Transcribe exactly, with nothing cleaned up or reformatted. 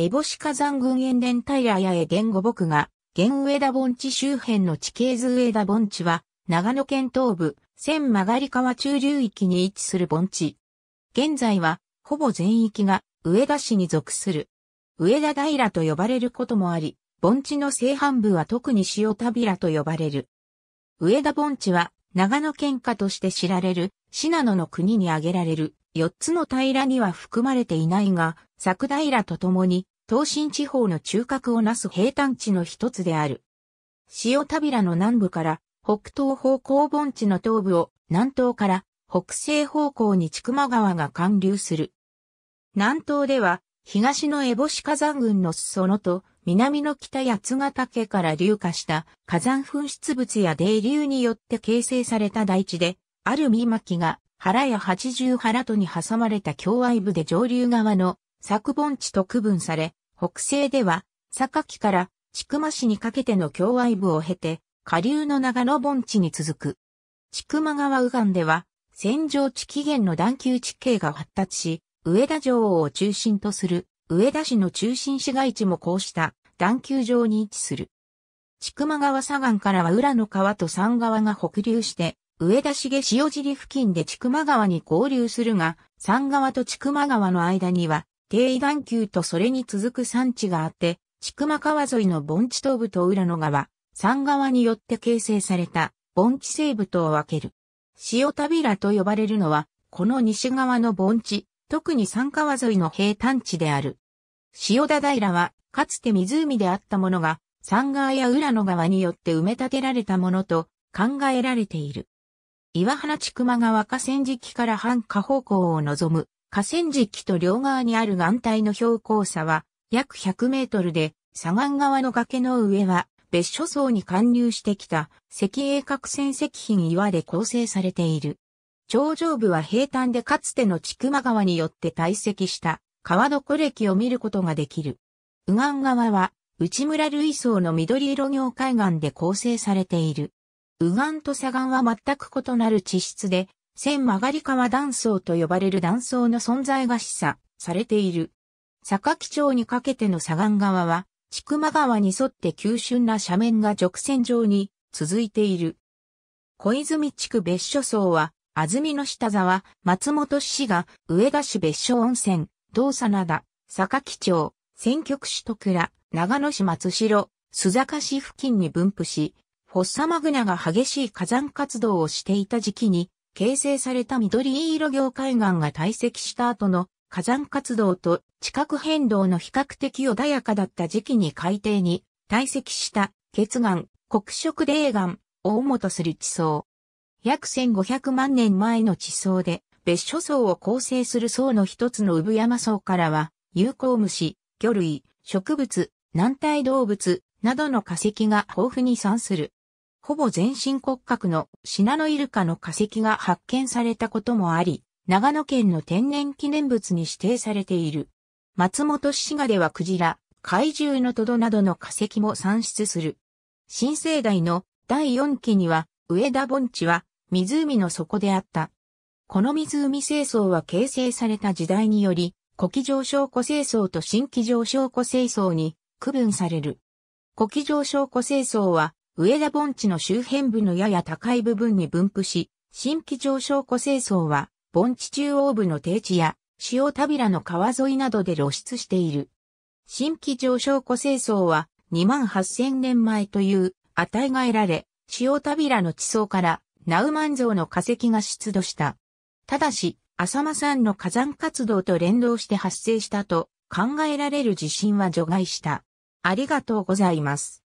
烏帽子火山群塩田平八重原御木が、原上田盆地周辺の地形図。上田盆地は、長野県東部、千曲川中流域に位置する盆地。現在は、ほぼ全域が上田市に属する。上田平と呼ばれることもあり、盆地の西半部は特に塩田平と呼ばれる。上田盆地は、長野県下として知られる、信濃の国に挙げられる、よっつの平には含まれていないが、佐久平とともに、東進地方の中核をなす平坦地の一つである。塩田平の南部から北東方向、盆地の東部を南東から北西方向に千曲川が貫流する。南東では東の烏帽子火山群の裾野と南の北八ヶ岳から流下した火山噴出物や泥流によって形成された台地で、ある三巻が原や八重原とに挟まれた境界部で上流側の佐久盆地と区分され、北西では、榊から千曲市にかけての境界部を経て、下流の長野盆地に続く。千曲川右岸では、扇状地起源の段丘地形が発達し、上田城を中心とする、上田市の中心市街地もこうした段丘上に位置する。千曲川左岸からは浦の川と山川が北流して、上田市下塩尻付近で千曲川に合流するが、山川と千曲川の間には、低段丘とそれに続く山地があって、千曲川沿いの盆地東部と浦野川、山川によって形成された盆地西部とを分ける。塩田平と呼ばれるのは、この西側の盆地、特に山川沿いの平坦地である。塩田平は、かつて湖であったものが、山川や浦野川によって埋め立てられたものと考えられている。岩原千曲川河川敷から反下方向を望む。河川敷と両側にある岩体の標高差は約ひゃくメートルで、左岸側の崖の上は別所層に貫入してきた石英角泉石頻岩で構成されている。頂上部は平坦で、かつての千曲川によって堆積した川床礫を見ることができる。右岸側は内村類層の緑色凝灰岩で構成されている。右岸と左岸は全く異なる地質で、千曲川断層と呼ばれる断層の存在が示唆されている。榊町にかけての左岸側は、千曲川に沿って急峻な斜面が直線上に続いている。小泉地区別所層は、安曇野下沢、松本市が、上田市別所温泉、道佐灘、榊町、選挙区市戸倉、長野市松代、須坂市付近に分布し、フォッサマグナが激しい火山活動をしていた時期に、形成された緑色凝灰岩が堆積した後の火山活動と地殻変動の比較的穏やかだった時期に海底に堆積した頁岩、黒色泥岩を主とする地層。約せんごひゃくまんねんまえの地層で、別所層を構成する層の一つの産山層からは、有孔虫、魚類、植物、軟体動物などの化石が豊富に散する。ほぼ全身骨格のシナノイルカの化石が発見されたこともあり、長野県の天然記念物に指定されている。松本市賀ではクジラ、怪獣のトドなどの化石も産出する。新生代のだいよんきには、上田盆地は湖の底であった。この湖成層は形成された時代により、古気上昇湖成層と新気上昇湖成層に区分される。古気上昇湖成層は、上田盆地の周辺部のやや高い部分に分布し、新気上昇湖成層は、盆地中央部の低地や、塩田平の川沿いなどで露出している。新気上昇湖成層は、にまんはっせんねんまえという値が得られ、塩田平の地層から、ナウマンゾウの化石が出土した。ただし、浅間山の火山活動と連動して発生したと考えられる地震は除外した。ありがとうございます。